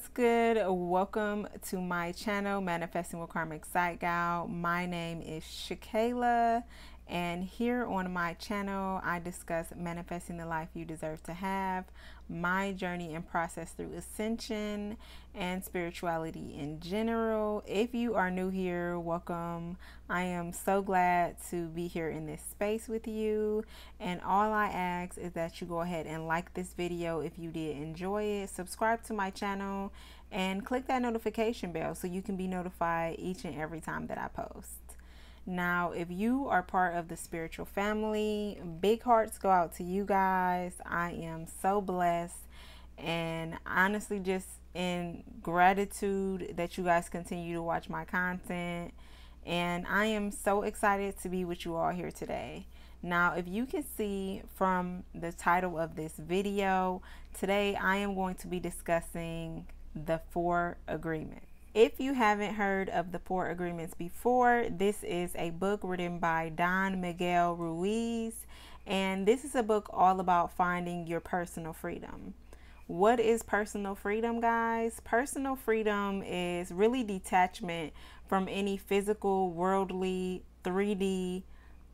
What's good? Welcome to my channel, Manifesting with Karmic Zeitgal. My name is Shakayla, and here on my channel, I discuss manifesting the life you deserve to have, my journey and process through ascension and spirituality in general. If you are new here, welcome. I am so glad to be here in this space with you. And all I ask is that you go ahead and like this video if you did enjoy it, subscribe to my channel, and click that notification bell so you can be notified each and every time that I post. Now, if you are part of the spiritual family, big hearts go out to you guys. I am so blessed and honestly just in gratitude that you guys continue to watch my content. And I am so excited to be with you all here today. Now, if you can see from the title of this video, today I am going to be discussing the 4 agreements. If you haven't heard of the 4 Agreements before, this is a book written by Don Miguel Ruiz, and this is a book all about finding your personal freedom. What is personal freedom, guys? Personal freedom is really detachment from any physical, worldly, 3D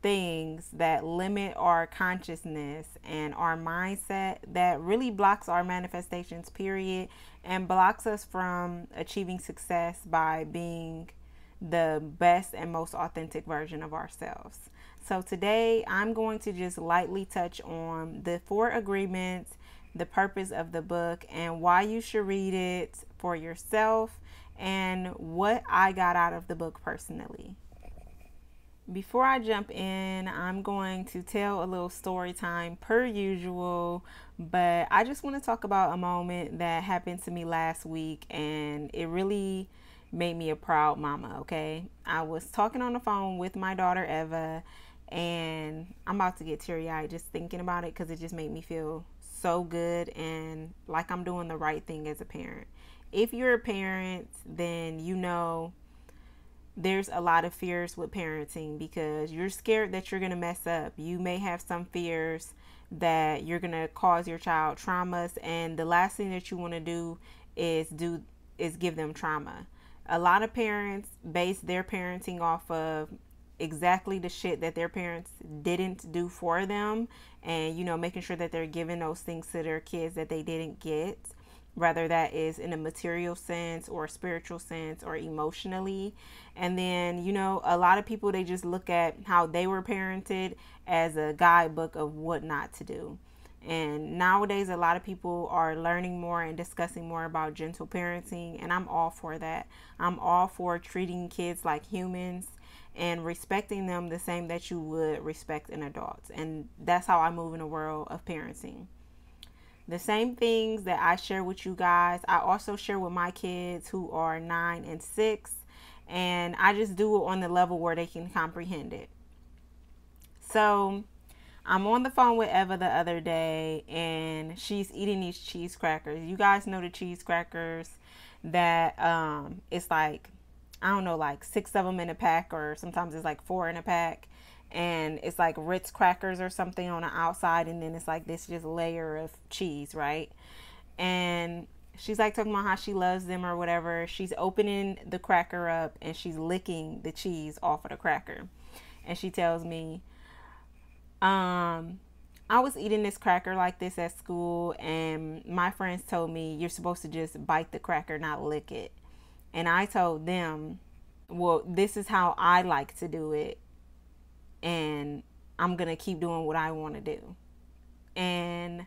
things that limit our consciousness and our mindset, that really blocks our manifestations, period, and blocks us from achieving success by being the best and most authentic version of ourselves. So today I'm going to just lightly touch on the 4 agreements, the purpose of the book, and why you should read it for yourself, and what I got out of the book personally. Before I jump in, I'm going to tell a little story time per usual, but I just want to talk about a moment that happened to me last week, and it really made me a proud mama, okay? I was talking on the phone with my daughter, Eva, and I'm about to get teary-eyed just thinking about it because it just made me feel so good and like I'm doing the right thing as a parent. If you're a parent, then you know there's a lot of fears with parenting because you're scared that you're going to mess up. You may have some fears that you're going to cause your child traumas, and the last thing that you want to do is give them trauma. A lot of parents base their parenting off of exactly the shit that their parents didn't do for them, and, you know, making sure that they're giving those things to their kids that they didn't get, whether that is in a material sense or a spiritual sense or emotionally. And then, you know, a lot of people, they just look at how they were parented as a guidebook of what not to do. And nowadays, a lot of people are learning more and discussing more about gentle parenting, and I'm all for that. I'm all for treating kids like humans and respecting them the same that you would respect an adult. And that's how I move in the world of parenting. The same things that I share with you guys, I also share with my kids who are 9 and 6, and I just do it on the level where they can comprehend it. So I'm on the phone with Eva the other day, and she's eating these cheese crackers. You guys know the cheese crackers that it's like, I don't know, like 6 of them in a pack, or sometimes it's like 4 in a pack. And it's like Ritz crackers or something on the outside, and then it's like this just layer of cheese, right? And she's like talking about how she loves them or whatever. She's opening the cracker up and she's licking the cheese off of the cracker, and she tells me, I was eating this cracker like this at school, and my friends told me you're supposed to just bite the cracker, not lick it. And I told them, well, this is how I like to do it, and I'm gonna keep doing what I want to do. And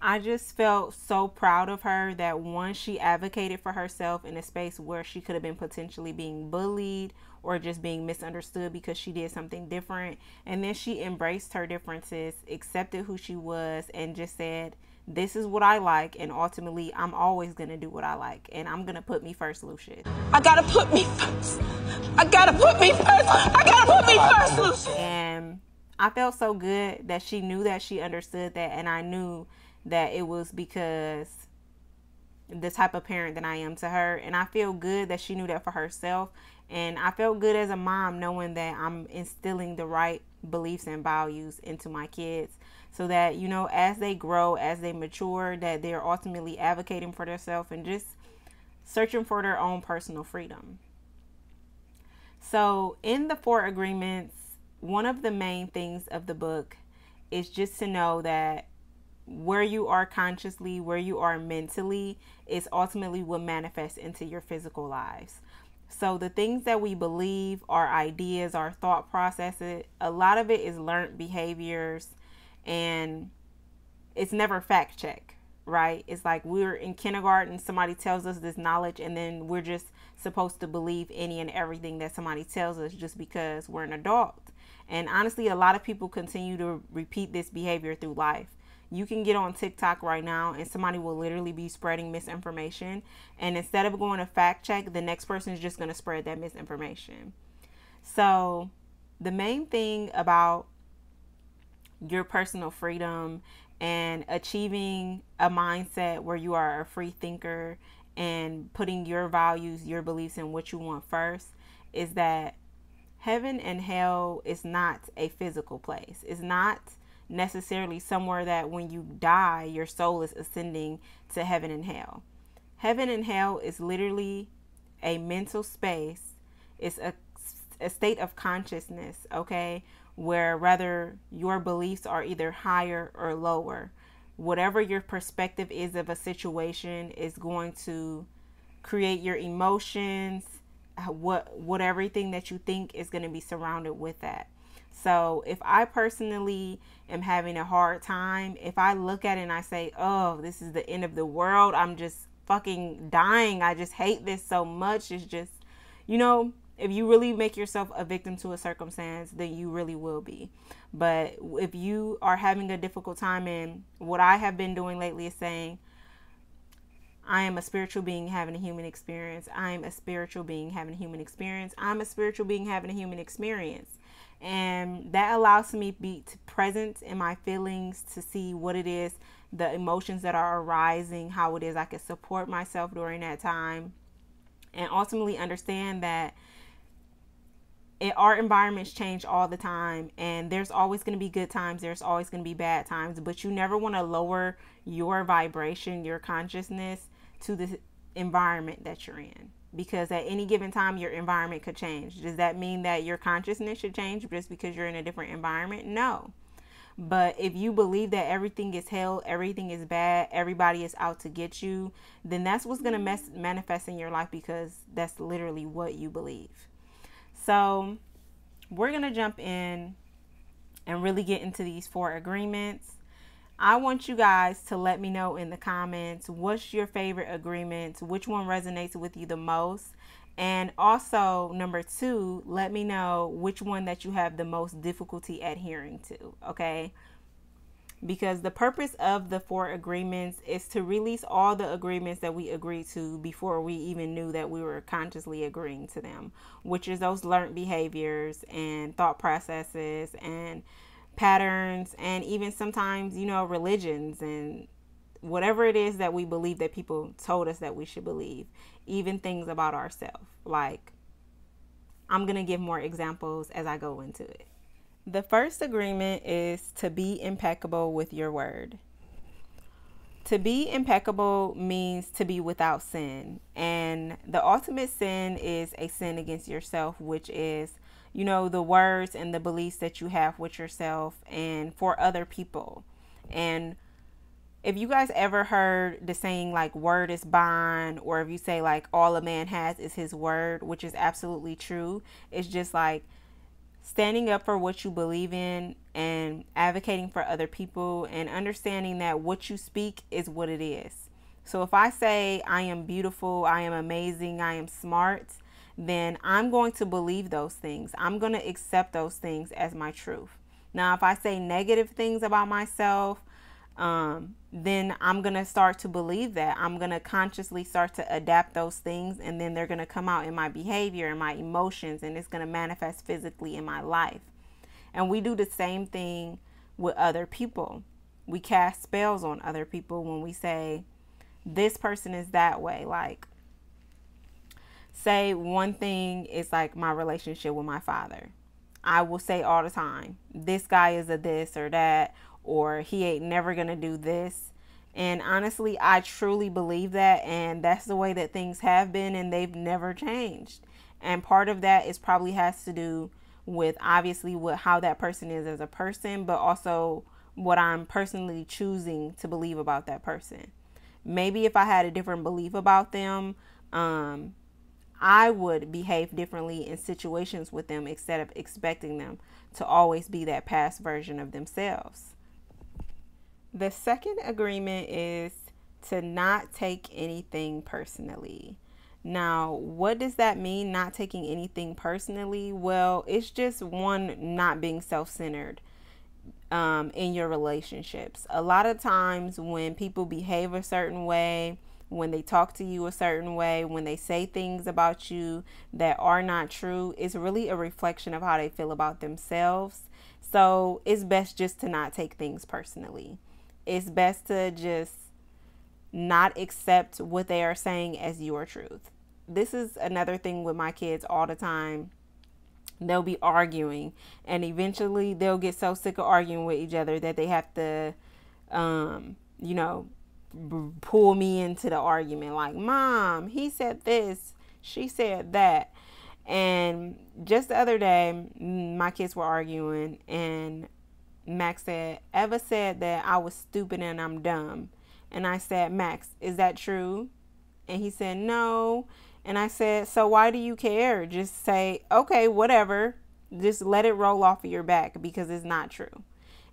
I just felt so proud of her that, one, she advocated for herself in a space where she could have been potentially being bullied or just being misunderstood because she did something different, and then she embraced her differences, accepted who she was, and just said, this is what I like, and ultimately I'm always gonna do what I like, and I'm gonna put me first, Lucius. I gotta put me first. I gotta put me first. I gotta put me first, Lucius. And I felt so good that she knew that, she understood that, and I knew that it was because the type of parent that I am to her, and I feel good that she knew that for herself. And I felt good as a mom knowing that I'm instilling the right beliefs and values into my kids so that, you know, as they grow, as they mature, that they're ultimately advocating for themselves and just searching for their own personal freedom. So in the 4 Agreements, one of the main things of the book is just to know that where you are consciously, where you are mentally, is ultimately what manifests into your physical lives. So the things that we believe, our ideas, our thought processes, a lot of it is learned behaviors, and it's never fact checked, right? It's like we're in kindergarten, somebody tells us this knowledge, and then we're just supposed to believe any and everything that somebody tells us just because we're an adult. And honestly, a lot of people continue to repeat this behavior through life. You can get on TikTok right now and somebody will literally be spreading misinformation. And instead of going to fact check, the next person is just going to spread that misinformation. So the main thing about your personal freedom and achieving a mindset where you are a free thinker and putting your values, your beliefs, and what you want first is that heaven and hell is not a physical place. It's not necessarily somewhere that when you die, your soul is ascending to heaven and hell. Heaven and hell is literally a mental space. It's a state of consciousness, okay, where rather your beliefs are either higher or lower. Whatever your perspective is of a situation is going to create your emotions, what everything that you think is going to be surrounded with that. So if I personally am having a hard time, if I look at it and I say, oh, this is the end of the world, I'm just fucking dying, I just hate this so much. It's just, you know, if you really make yourself a victim to a circumstance, then you really will be. But if you are having a difficult time, and what I have been doing lately is saying, I am a spiritual being having a human experience. I am a spiritual being having a human experience. I'm a spiritual being having a human experience. And that allows me to be present in my feelings, to see what it is, the emotions that are arising, how it is I can support myself during that time, and ultimately understand that our environments change all the time, and there's always going to be good times, there's always going to be bad times, but you never want to lower your vibration, your consciousness to the environment that you're in. Because at any given time, your environment could change. Does that mean that your consciousness should change just because you're in a different environment? No. But if you believe that everything is hell, everything is bad, everybody is out to get you, then that's what's going to manifest in your life, because that's literally what you believe. So we're going to jump in and really get into these 4 agreements. I want you guys to let me know in the comments, what's your favorite agreement, which one resonates with you the most, and also number 2, let me know which one that you have the most difficulty adhering to, okay? Because the purpose of the 4 agreements is to release all the agreements that we agreed to before we even knew that we were consciously agreeing to them, which is those learned behaviors and thought processes and patterns, and even sometimes, you know, religions and whatever it is that we believe that people told us that we should believe, even things about ourselves. Like, I'm going to give more examples as I go into it. The first agreement is to be impeccable with your word. To be impeccable means to be without sin. And the ultimate sin is a sin against yourself, which is, you know, the words and the beliefs that you have with yourself and for other people. And if you guys ever heard the saying like word is bond, or if you say like all a man has is his word, which is absolutely true. It's just like standing up for what you believe in and advocating for other people and understanding that what you speak is what it is. So if I say I am beautiful, I am amazing, I am smart, then I'm going to believe those things. I'm going to accept those things as my truth. Now, if I say negative things about myself, then I'm going to start to believe that. I'm going to consciously start to adapt those things, and then they're going to come out in my behavior and my emotions, and it's going to manifest physically in my life. And we do the same thing with other people. We cast spells on other people when we say, this person is that way. Like, say one thing is like my relationship with my father. I will say all the time, this guy is a this or that, or he ain't never gonna do this. And honestly, I truly believe that, and that's the way that things have been, and they've never changed. And part of that is probably has to do with obviously what how that person is as a person, but also what I'm personally choosing to believe about that person. Maybe if I had a different belief about them, I would behave differently in situations with them instead of expecting them to always be that past version of themselves. The second agreement is to not take anything personally. Now, what does that mean, not taking anything personally? Well, it's just one, not being self-centered in your relationships. A lot of times when people behave a certain way, when they talk to you a certain way, when they say things about you that are not true, it's really a reflection of how they feel about themselves. So it's best just to not take things personally. It's best to just not accept what they are saying as your truth. This is another thing with my kids all the time. They'll be arguing, and eventually they'll get so sick of arguing with each other that they have to, you know, pull me into the argument. Like, Mom, he said this, she said that. And just the other day, my kids were arguing, and Max said, Eva said that I was stupid and I'm dumb. And I said, Max, is that true? And he said, no. And I said, so why do you care? Just say, okay, whatever. Just let it roll off of your back because it's not true.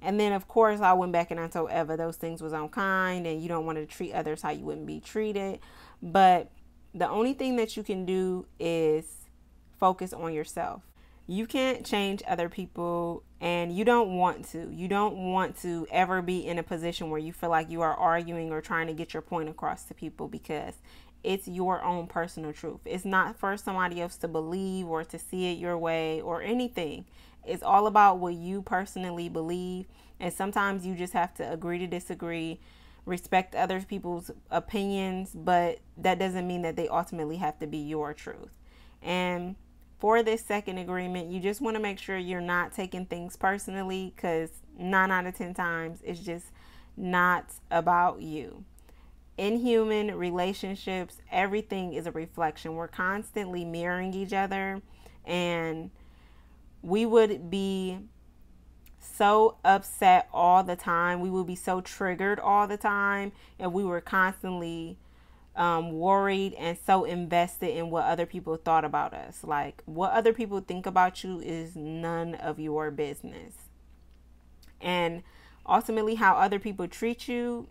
And then, of course, I went back and I told Eva those things was unkind and you don't want to treat others how you wouldn't be treated. But the only thing that you can do is focus on yourself. You can't change other people, and you don't want to. You don't want to ever be in a position where you feel like you are arguing or trying to get your point across to people, because it's your own personal truth. It's not for somebody else to believe or to see it your way or anything. It's all about what you personally believe, and sometimes you just have to agree to disagree, respect other people's opinions, but that doesn't mean that they ultimately have to be your truth. And for this second agreement, you just want to make sure you're not taking things personally, because 9 out of 10 times it's just not about you. In human relationships, everything is a reflection. We're constantly mirroring each other, and we would be so upset all the time. We would be so triggered all the time, and we were constantly worried and so invested in what other people thought about us. Like, what other people think about you is none of your business. And ultimately how other people treat you,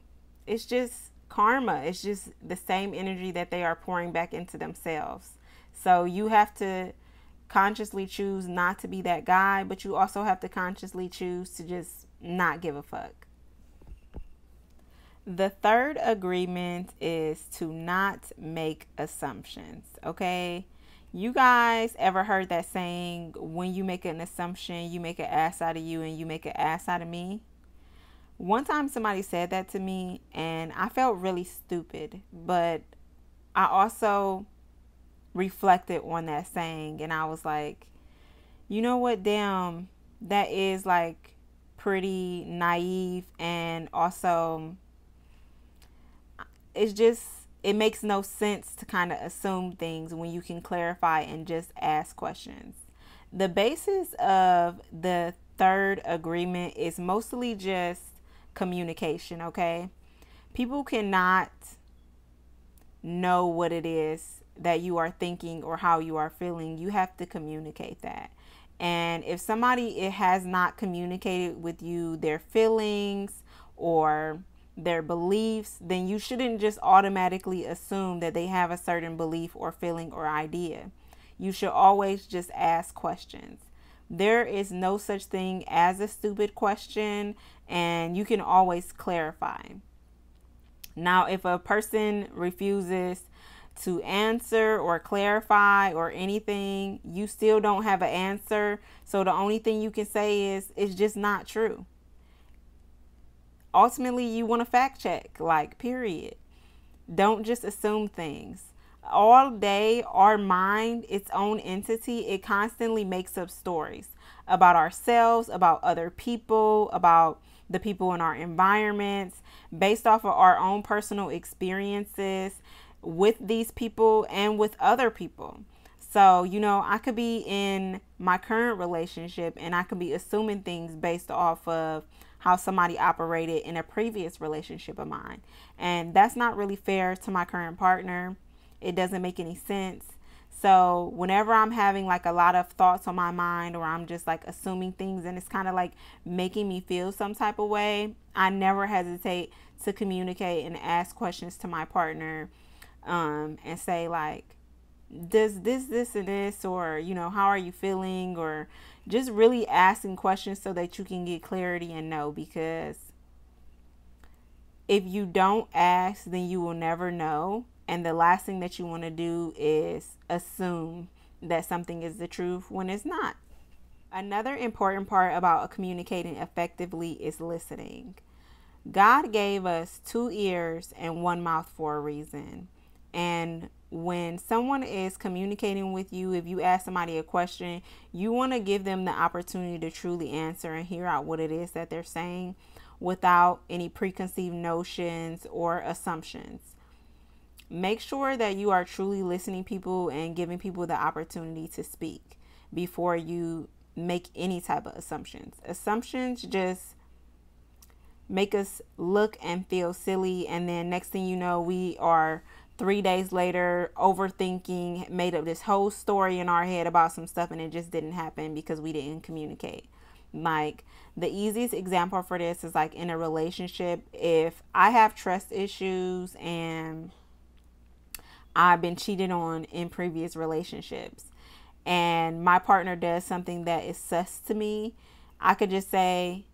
it's just karma. It's just the same energy that they are pouring back into themselves. So you have to consciously choose not to be that guy, but you also have to consciously choose to just not give a fuck. The third agreement is to not make assumptions, okay? You guys ever heard that saying, when you make an assumption, you make an ass out of you and you make an ass out of me? One time somebody said that to me, and I felt really stupid, but I also reflected on that saying, and I was like, you know what, damn, that is like pretty naive, and also it's just, it makes no sense to kind of assume things when you can clarify and just ask questions. The basis of the third agreement is mostly just communication, okay? People cannot know what it is that you are thinking or how you are feeling. You have to communicate that. And if somebody has not communicated with you their feelings or their beliefs, then you shouldn't just automatically assume that they have a certain belief or feeling or idea. You should always just ask questions. There is no such thing as a stupid question, and you can always clarify. Now, if a person refuses to answer or clarify or anything, you still don't have an answer. So the only thing you can say is, it's just not true. Ultimately, you want to fact check, like, period. Don't just assume things. All day, our mind, its own entity, it constantly makes up stories about ourselves, about other people, about the people in our environments, based off of our own personal experiences with these people and with other people. So, you know, I could be in my current relationship and I could be assuming things based off of how somebody operated in a previous relationship of mine. And that's not really fair to my current partner. It doesn't make any sense. So whenever I'm having like a lot of thoughts on my mind, or I'm just like assuming things and it's kind of like making me feel some type of way, I never hesitate to communicate and ask questions to my partner and say like, does this and this, or, you know, how are you feeling? Or just really asking questions so that you can get clarity and know, because if you don't ask, then you will never know. And the last thing that you want to do is assume that something is the truth when it's not. Another important part about communicating effectively is listening. God gave us 2 ears and 1 mouth for a reason. And when someone is communicating with you, if you ask somebody a question, you want to give them the opportunity to truly answer and hear out what it is that they're saying without any preconceived notions or assumptions. Make sure that you are truly listening people and giving people the opportunity to speak before you make any type of assumptions. Assumptions just make us look and feel silly. And then next thing you know, we are 3 days later overthinking, made up this whole story in our head about some stuff, and it just didn't happen because we didn't communicate. Like, the easiest example for this is like in a relationship. If I have trust issues and I've been cheated on in previous relationships and my partner does something that is sus to me, I could just say,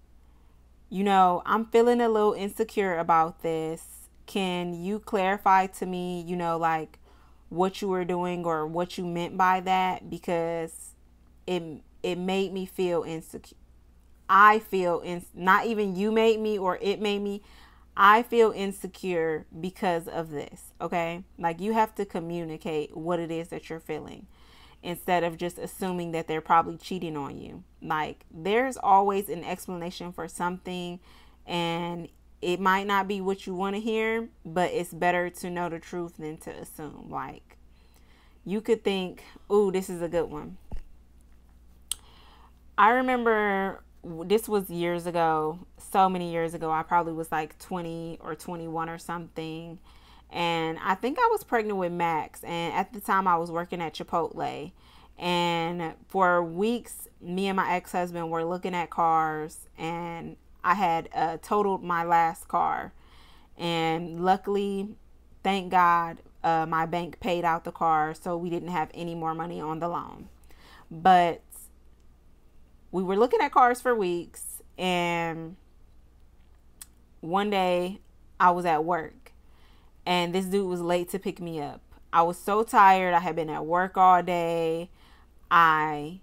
you know, I'm feeling a little insecure about this. Can you clarify to me, you know, like what you were doing or what you meant by that? Because it made me feel insecure. I feel not even you made me or it made me. I feel insecure because of this, okay? Like, you have to communicate what it is that you're feeling instead of just assuming that they're probably cheating on you. Like, there's always an explanation for something, and it might not be what you want to hear, but it's better to know the truth than to assume. Like, you could think, ooh, this is a good one. I remember this was years ago, so many years ago. I probably was like 20 or 21 or something. And I think I was pregnant with Max. And at the time I was working at Chipotle. And for weeks, me and my ex-husband were looking at cars, and I had totaled my last car. And luckily, thank God, my bank paid out the car, so we didn't have any more money on the loan. But we were looking at cars for weeks, and one day I was at work and this dude was late to pick me up. I was so tired. I had been at work all day. I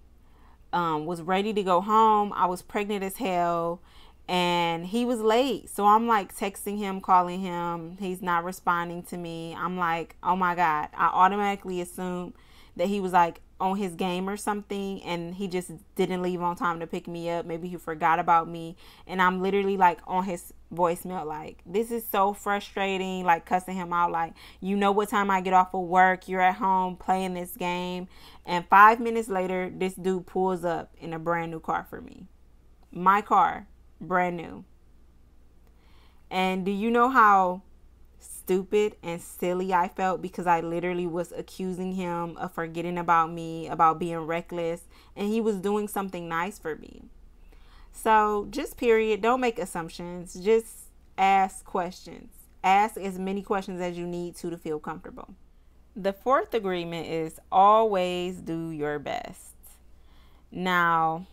was ready to go home. I was pregnant as hell and he was late. So I'm like texting him, calling him. He's not responding to me. I'm like, oh my God. I automatically assumed that he was like on his game or something, and he just didn't leave on time to pick me up. Maybe he forgot about me. And I'm literally like on his voicemail like, this is so frustrating, like cussing him out like, you know what time I get off of work, you're at home playing this game. And 5 minutes later, this dude pulls up in a brand new car for me. My car, brand new. And do you know how stupid and silly I felt? Because I literally was accusing him of forgetting about me, about being reckless, and he was doing something nice for me. So just period, don't make assumptions, just ask questions. Ask as many questions as you need to feel comfortable. The 4th agreement is always do your best. Now,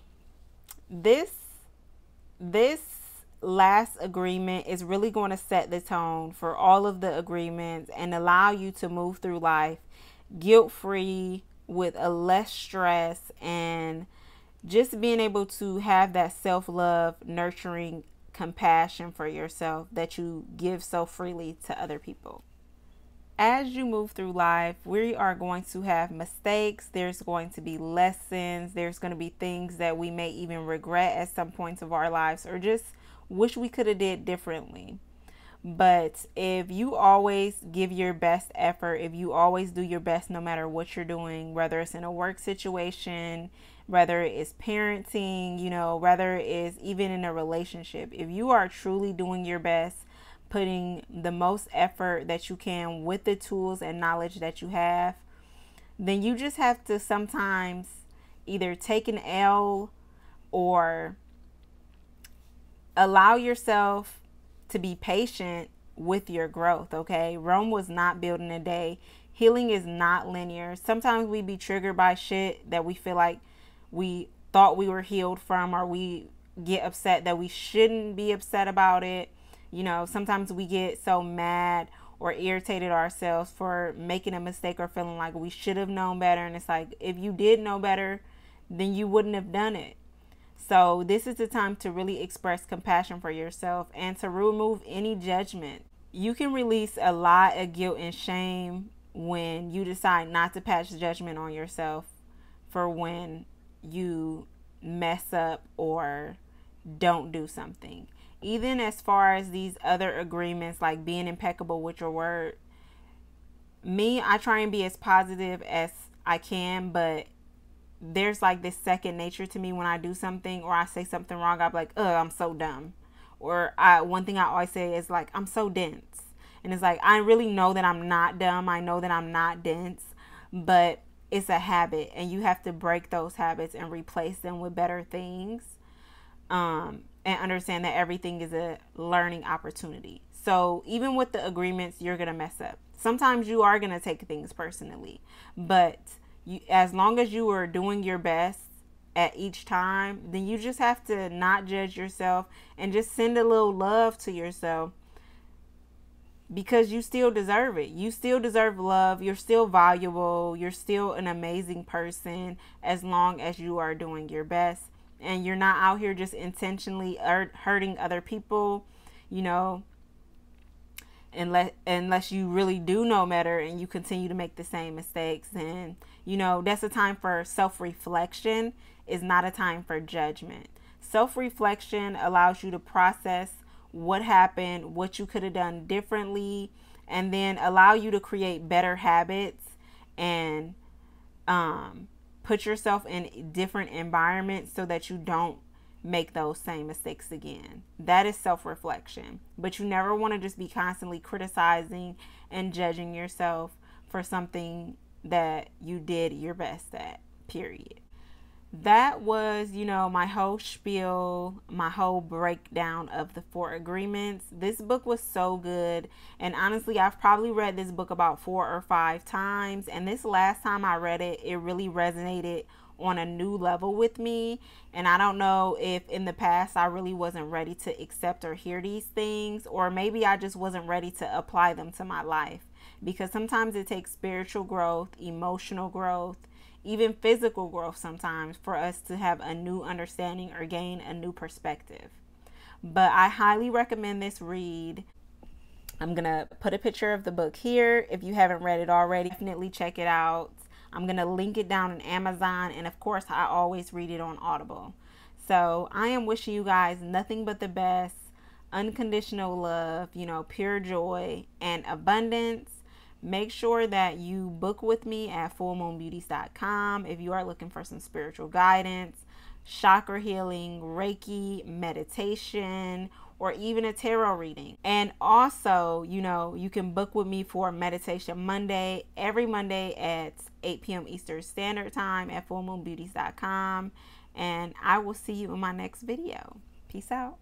this last agreement is really going to set the tone for all of the agreements and allow you to move through life guilt-free with a less stress, and just being able to have that self-love, nurturing compassion for yourself that you give so freely to other people. As you move through life, we are going to have mistakes. There's going to be lessons. There's going to be things that we may even regret at some points of our lives, or just wish we could have did differently. But if you always give your best effort, if you always do your best no matter what you're doing, whether it's in a work situation, whether it's parenting, you know, whether it's even in a relationship, if you are truly doing your best, putting the most effort that you can with the tools and knowledge that you have, then you just have to sometimes either take an L or allow yourself to be patient with your growth, okay? Rome was not built in a day. Healing is not linear. Sometimes we be triggered by shit that we feel like we thought we were healed from, or we get upset that we shouldn't be upset about it. You know, sometimes we get so mad or irritated ourselves for making a mistake or feeling like we should have known better. And it's like, if you did know better, then you wouldn't have done it. So this is the time to really express compassion for yourself and to remove any judgment. You can release a lot of guilt and shame when you decide not to pass judgment on yourself for when you mess up or don't do something. Even as far as these other agreements, like being impeccable with your word, me, I try and be as positive as I can, but there's like this second nature to me when I do something or I say something wrong. I'm like, oh, I'm so dumb. Or one thing I always say is like, I'm so dense. And it's like, I really know that I'm not dumb. I know that I'm not dense, but it's a habit and you have to break those habits and replace them with better things. And understand that everything is a learning opportunity. So even with the agreements, you're going to mess up. Sometimes you are going to take things personally, but you, as long as you are doing your best at each time, then you just have to not judge yourself and just send a little love to yourself, because you still deserve it. You still deserve love. You're still valuable. You're still an amazing person as long as you are doing your best. And you're not out here just intentionally hurting other people, you know, unless you really do know better and you continue to make the same mistakes. And, you know, that's a time for self-reflection. It's not a time for judgment. Self-reflection allows you to process what happened, what you could have done differently, and then allow you to create better habits and, put yourself in different environments so that you don't make those same mistakes again. That is self-reflection. But you never want to just be constantly criticizing and judging yourself for something that you did your best at, period. That was, you know, my whole spiel, my whole breakdown of the 4 Agreements. This book was so good. And honestly, I've probably read this book about 4 or 5 times. And this last time I read it, it really resonated on a new level with me. And I don't know if in the past I really wasn't ready to accept or hear these things, or maybe I just wasn't ready to apply them to my life, because sometimes it takes spiritual growth, emotional growth, even physical growth sometimes for us to have a new understanding or gain a new perspective. But I highly recommend this read. I'm going to put a picture of the book here. If you haven't read it already, definitely check it out. I'm going to link it down on Amazon. And of course, I always read it on Audible. So I am wishing you guys nothing but the best, unconditional love, you know, pure joy and abundance. Make sure that you book with me at fullmoonbeauties.com if you are looking for some spiritual guidance, chakra healing, Reiki, meditation, or even a tarot reading. And also, you know, you can book with me for Meditation Monday, every Monday at 8 p.m. Eastern Standard Time at fullmoonbeauties.com. And I will see you in my next video. Peace out.